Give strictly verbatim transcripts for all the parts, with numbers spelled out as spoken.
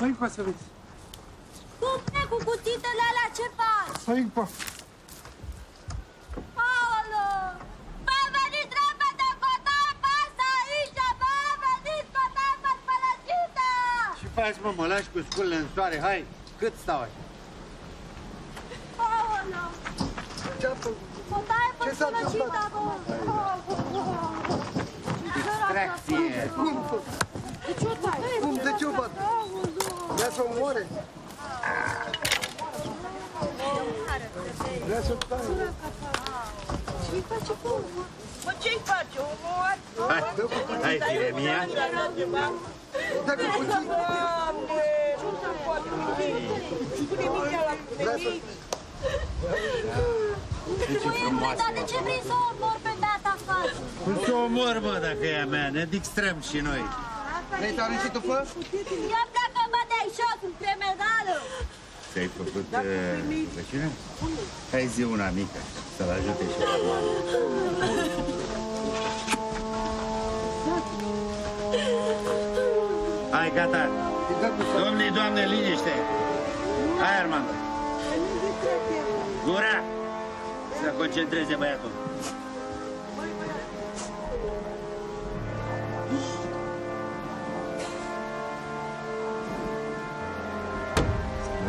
Hai, pa, să vezi. Du-te cu cutitele alea, ce faci? Hai, pa. Aolo! Va veni treaba de cotai, pasă aici! Va veni cotai, pasă pălăcită! Ce faci, mă, mă lași cu sculele în soare? Hai, cât stau aici? Aolo! Ce-a făcut? Cotai, pasă pălăcită, bă! Distracție! Cum făcut? De ce o tai? Cum, de ce o bat? Vrea să o moare? Vrea să-l tai? Ce-i face cu omul? Bă, ce-i face? O moare? Hai, Tiremia! Dacă puțin! Doamne! Ce-l poate puțin? Pune mintea la puțin! Băietule, dar de ce vrei să o omor pe data față? Cum să o omor, mă, dacă e a mea? Ne dicstrăm și noi! Vrei să arunci tu fă? Eu pleacă, mă, de-ai șoc, îmi tremerală! Ți-ai făcut plăcină? Hai zi una mică, să-l ajute și la mare. Hai, gata! Domnii, doamne, liniște! Hai, Armando! Gura! Să concentreze băiatul!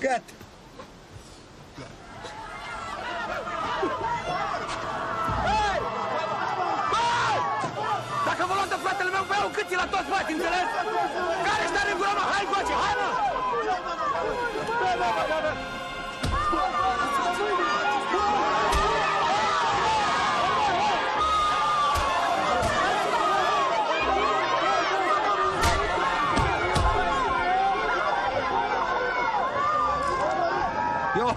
Gata! Gata! Băi! Băi! Dacă vă luăm de fratele meu, vă iau câții la toți băți, înțeles? Care își dă-mi gura, mă? Hai, goce! Hai, mă! Bă, bă, bă, bă, bă!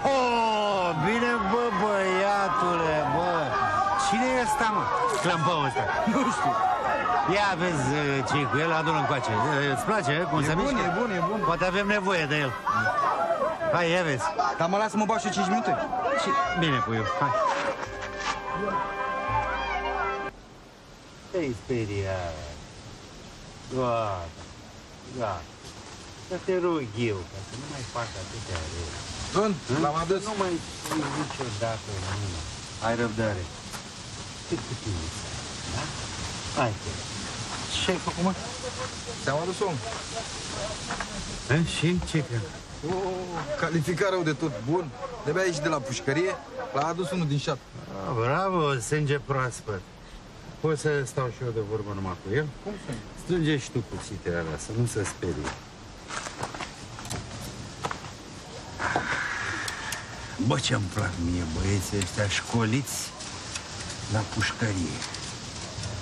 Oh, bine, bă, băiatule, bă! Cine e ăsta, mă? Clampăul ăsta. Nu știu. Ia vezi ce-i cu el, adună-l încoace. Îți place, cum se mișcă? E bun, e bun, e bun. Poate avem nevoie de el. Hai, ia vezi. Dar mă las să mă bau și cinci minute. Bine, puiu, hai. Te-ai speriat. Gata, gata. Să te rog eu, ca să nu mai fac atâtea rele. Sunt, l-am adus. Nu mai spui niciodată la mine. Ai răbdare. Cât cu tine, da? Hai, te rog. Ce-ai făcut, mă? Ți-am adus om. Și? Ce cred? Califica rău de tot bun. De-abia ieși de la pușcărie. L-a adus unul din șat. Bravo, sânge proaspăt. Poți să stau și eu de vorbă numai cu el? Cum să? Strânge și tu cuțitele alea, să nu se sperie. Bă, ce-mi plac mie băieții ăștia școliți la pușcărie.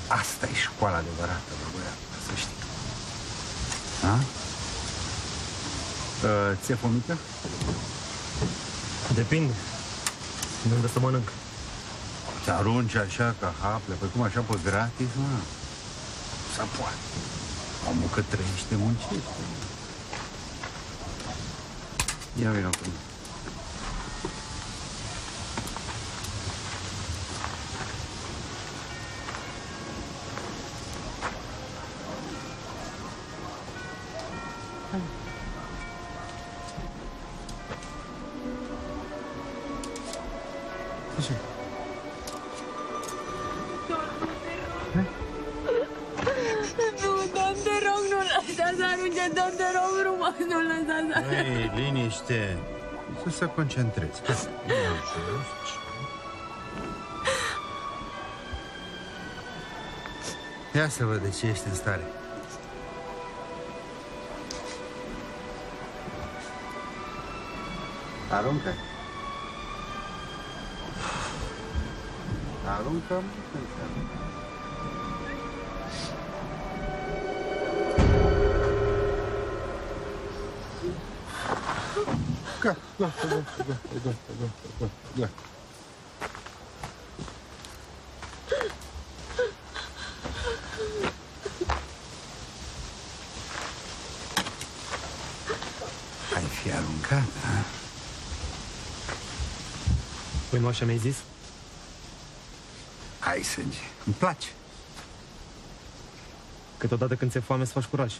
Asta e școala adevărată, bă, băiatul, să știi. A? Ți-e fomică? Depinde. De unde să mănânc. Te arunci așa ca haple, păi cum așa, pe gratis, mă? Să poate. Omul că trăiește muncește. Ia vei la primă. Să se concentrezi. Ia să văd de ce ești în stare. Aruncă. Aruncă. Aruncă. Gata, gata, gata, gata, gata, gata. Hai fi aruncat, ha? Uite-mă, așa mi-ai zis? Hai sânge, îmi place. Câteodată când ți-e foame să faci curaj.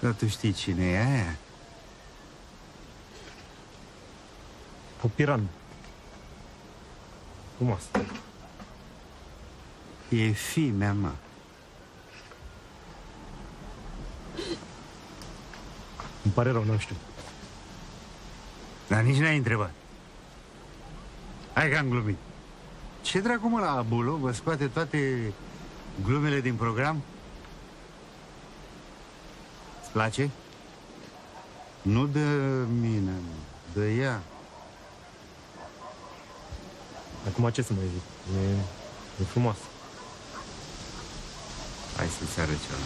Dar tu știi cine e aia? O pirană. Frumoasă. E fimea mea. Îmi pare rău, nu știu. Dar nici n-ai întrebat. Hai că am glumit. Ce dracu mă la Abulo vă scoate toate glumele din program? Îți place? Nu de mine, de ea. Acum ce să mai zic? E, e frumoasă. Hai să-ți arăt ceva.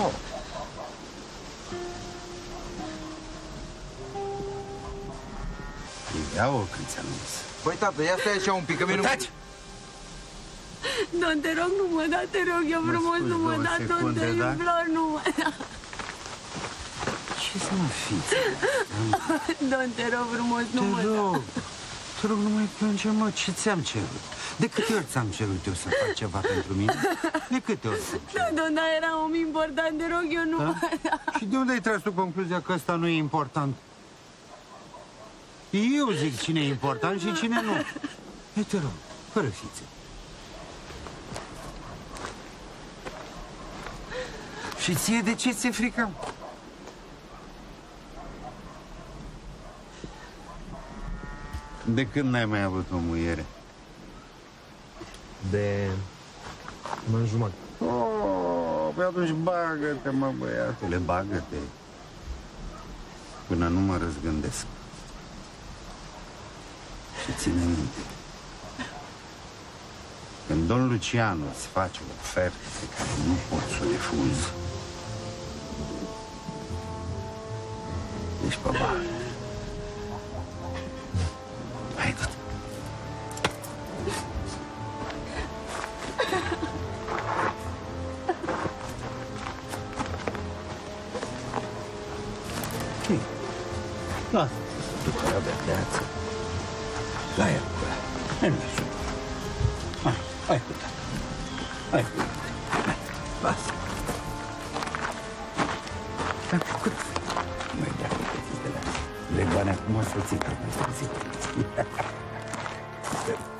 Wow. Ia-o când ți-am zis. Păi, tată, ia stai așa un pic, că mie nu... Taci! Don, te rog, nu mă da, te rog, eu frumos, nu mă da, Don, te implor, nu mă da. Ce să mă fiți? Don, te rog, frumos, nu mă da. Te rog, nu mai plânge, mă, ce ți-am cerut? De câte ori ți-am cerut eu să fac ceva pentru mine? De câte ori? Da, Don, dar era om important, te rog, eu nu mă da. Și de unde ai tras tu concluzia că ăsta nu e important? Eu zic cine e important și cine nu. E, te rog, fără fițe. Și ție de ce ți-e frică? De când n-ai mai avut o muiere? De... un an jumătate. Oh, păi atunci bagă-te, mă, băiatule, bagă-te. Până nu mă răzgândesc. Și ține minte. Când domn Lucianu îți face o ofertă pe care nu poți să o refuzi, ești pe bani. Hai, du-te! Hei, lasă-te să ducă la verdeață. La ea cu ea. Hai, puta! Hai, puta! Hai, lasă! Mi-a plăcut! Măi, de-a făcut de la... Legoane, acum o să-l ții, trebuie să-l ții.